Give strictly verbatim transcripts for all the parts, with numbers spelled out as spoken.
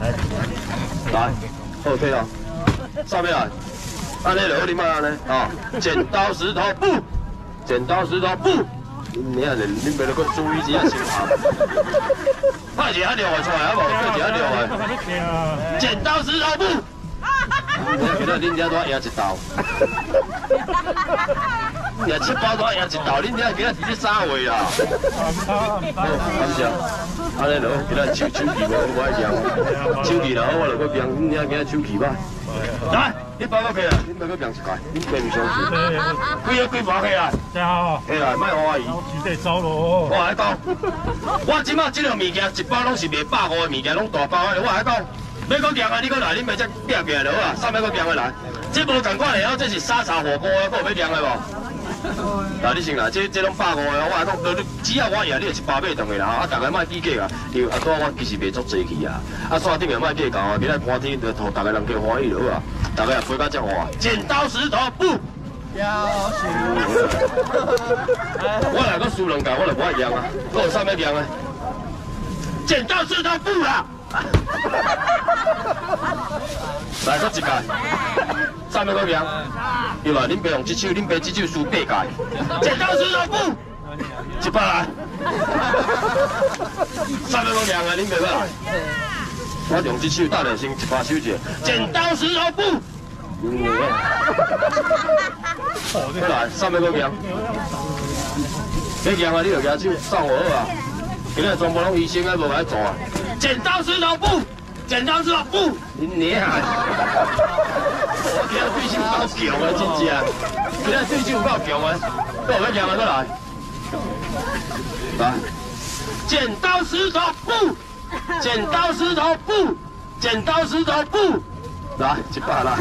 来，来，后退啊，上面来，按那楼你慢按嘞啊，剪刀石头布，剪刀石头布，你看你你别那个注意一下情况，快点按掉我出来好不好？快点按掉我，剪刀石头布，我觉得人家都要一刀。 廿七包都廿一道，恁遐今仔是咧啥话啦？好，感谢。安尼咯，今仔手手气无好，我爱讲。手气若好，我著搁讲。恁遐今仔手气歹。来，你包我起来，恁咪搁讲一盖，恁咪唔相信。几个几包起来？真好。起来，卖我阿姨。我直接走咯。我来讲，我即马即个物件一包拢是卖百五的物件，拢大包的。我来讲，要搁强的你搁来，恁咪才变变落啊！啥物搁强的来？这无同款的，这是沙茶火锅的，搁有要强的无？ 嗱，你先啦，这这拢百五个，我讲到你，只要我赢，你就一百买当个啦。啊，大家莫计较啊，因为啊，我我其实袂足济去啊。啊，山顶也莫计较啊，今仔寒天就互大家人加欢喜就好啊。大家也飞到遮好啊。剪刀石头布，我若搁输两届，我就无爱赢啊。我有啥物赢啊？剪刀石头布啦！来，搁一届。 三百块票，对吧？恁爸用一手，恁爸一手输八届，剪刀石头布，一百来，三百块票啊，恁爸要来，我用一手，等下先一把手者，剪刀石头布，要来三百块票，你行啊，你就举手送我好啊，今日全部拢医生啊，无来做啊，剪刀石头布，剪刀石头布，你娘！ 今仔对手够强啊，真正！今仔对手够强啊，都有要赢啊，都来！来，剪刀石头布，剪刀石头布，剪刀石头布，来一百啦！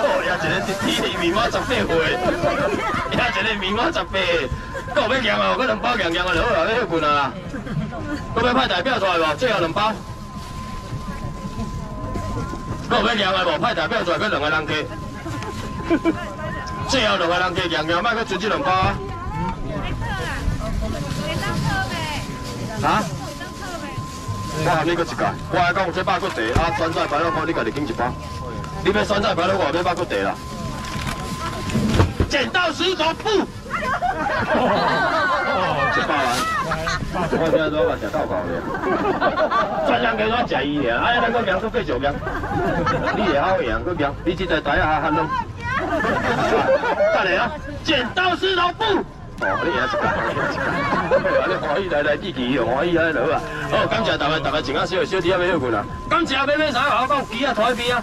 哦，也一个弟弟面我十八岁，也一个面我十八，够要赢啊！我两包赢赢啊，就好啦，要休困啊！要派代表出来无？最后两包。 我要赢的无，派代表出来，搁两个人加，最后两个人加赢赢，莫搁剩这两包啊！啊？我喊你搁一届，我来讲这百骨茶，啊，酸菜白肉锅你家己拣一包，你要酸菜白肉锅，要百骨茶啦。剪刀石头布，一百万，我今仔早嘛食到饱了，专人叫我食伊尔，哎，咱搁赢，搁继续赢。 你也好赢，佮赢！你这台台啊，喊拢。等下啊，剪刀石头布。哦，你也是干，你也是干。你欢喜来来支持，欢喜安尼好啊。好，感谢大家，大家请啊，小小弟啊，买好困啊。感谢买买啥？我讲鸡啊，台币啊。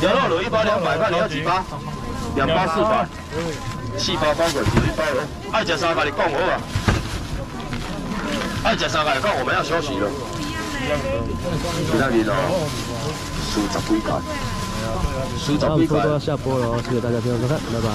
牛肉卤一包两百块，你要几包？两包四百，四包包裹一包了。爱吃啥个你讲好啊？爱吃啥个你讲，我们要休息了。 今仔日咯，输十几块，输十几块。差不多要下播了，谢谢大家收看，拜拜。